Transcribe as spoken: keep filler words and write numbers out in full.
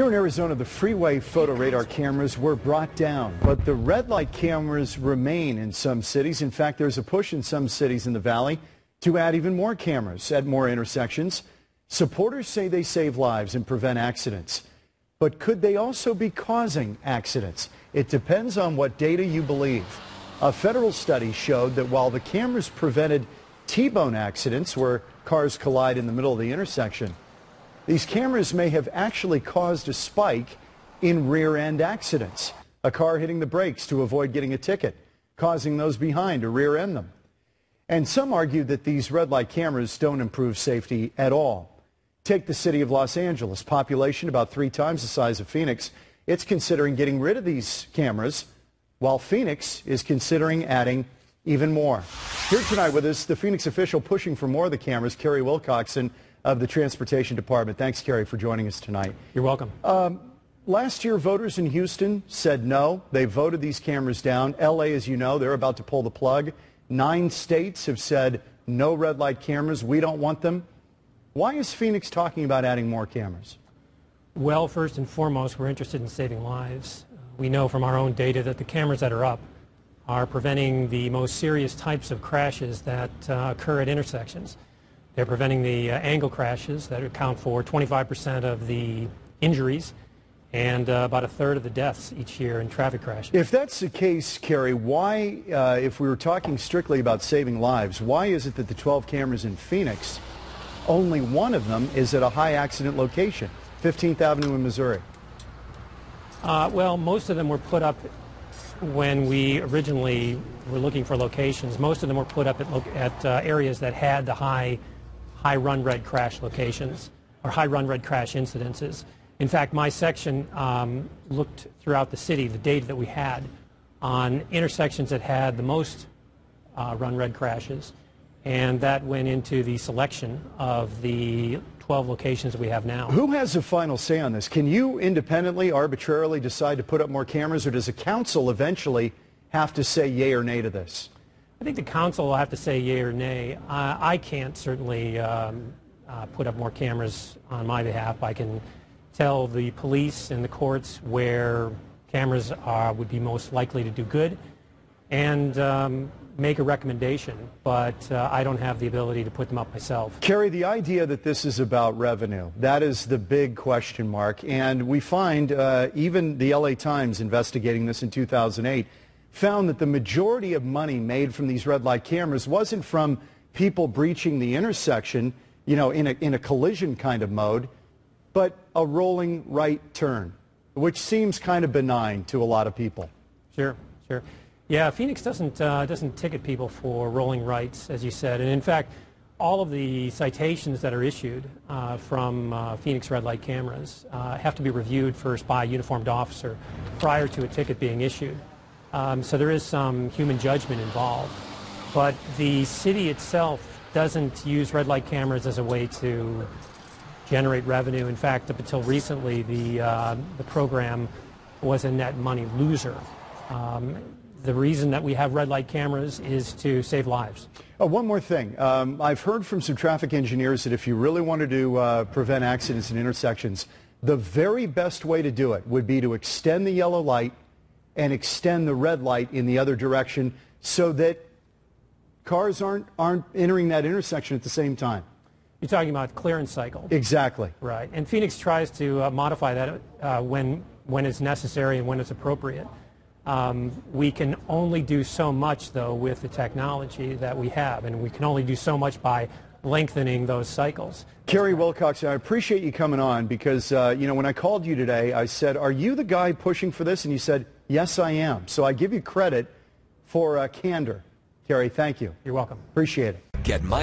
Here in Arizona, the freeway photo radar cameras were brought down, but the red light cameras remain in some cities. In fact, there's a push in some cities in the valley to add even more cameras at more intersections. Supporters say they save lives and prevent accidents. But could they also be causing accidents? It depends on what data you believe. A federal study showed that while the cameras prevented T-bone accidents where cars collide in the middle of the intersection, these cameras may have actually caused a spike in rear-end accidents. A car hitting the brakes to avoid getting a ticket, causing those behind to rear-end them. And some argue that these red light cameras don't improve safety at all. Take the city of Los Angeles, population about three times the size of Phoenix. It's considering getting rid of these cameras, while Phoenix is considering adding even more. Here tonight with us, the Phoenix official pushing for more of the cameras, Kerry Wilcoxon of the Transportation Department. Thanks, Kerry, for joining us tonight. You're welcome. Um, last year, voters in Houston said no. They voted these cameras down. L A, as you know, they're about to pull the plug. Nine states have said no red light cameras. We don't want them. Why is Phoenix talking about adding more cameras? Well, first and foremost, we're interested in saving lives. Uh, we know from our own data that the cameras that are up are preventing the most serious types of crashes that uh, occur at intersections. They're preventing the uh, angle crashes that account for twenty-five percent of the injuries and uh, about a third of the deaths each year in traffic crashes. If that's the case, Kerry, why, uh, if we were talking strictly about saving lives, why is it that the twelve cameras in Phoenix, only one of them is at a high accident location, fifteenth Avenue in Missouri? Uh, well, most of them were put up when we originally were looking for locations. Most of them were put up at, lo at uh, areas that had the high, high run red crash locations or high run red crash incidences. In fact, my section um, looked throughout the city, the data that we had, on intersections that had the most uh, run red crashes. And that went into the selection of the twelve locations that we have now. Who has the final say on this? Can you independently, arbitrarily decide to put up more cameras, or does a council eventually have to say yay or nay to this? I think the council will have to say yay or nay. Uh, I can't certainly um, uh, put up more cameras on my behalf. I can tell the police and the courts where cameras are, would be most likely to do good, and um, make a recommendation, but uh, I don't have the ability to put them up myself. Kerry, the idea that this is about revenue, that is the big question mark, and we find uh, even the L A Times investigating this in two thousand eight found that the majority of money made from these red light cameras wasn't from people breaching the intersection, you know, in a, in a collision kind of mode, but a rolling right turn, which seems kind of benign to a lot of people. Sure, sure. Yeah, Phoenix doesn't, uh, doesn't ticket people for rolling rights, as you said. And in fact, all of the citations that are issued uh, from uh, Phoenix red light cameras uh, have to be reviewed first by a uniformed officer prior to a ticket being issued. Um, so there is some human judgment involved. But the city itself doesn't use red light cameras as a way to generate revenue. In fact, up until recently, the, uh, the program was a net money loser. Um, The reason that we have red light cameras is to save lives. Oh, one more thing. Um, I've heard from some traffic engineers that if you really wanted to uh, prevent accidents in intersections, the very best way to do it would be to extend the yellow light and extend the red light in the other direction so that cars aren't, aren't entering that intersection at the same time. You're talking about clearance cycle. Exactly. Right. And Phoenix tries to uh, modify that uh, when, when it's necessary and when it's appropriate. Um, we can only do so much, though, with the technology that we have, and we can only do so much by lengthening those cycles. Kerry Wilcoxon, I appreciate you coming on because, uh, you know, when I called you today, I said, are you the guy pushing for this? And you said, yes, I am. So I give you credit for uh, candor. Kerry, thank you. You're welcome. Appreciate it. Get my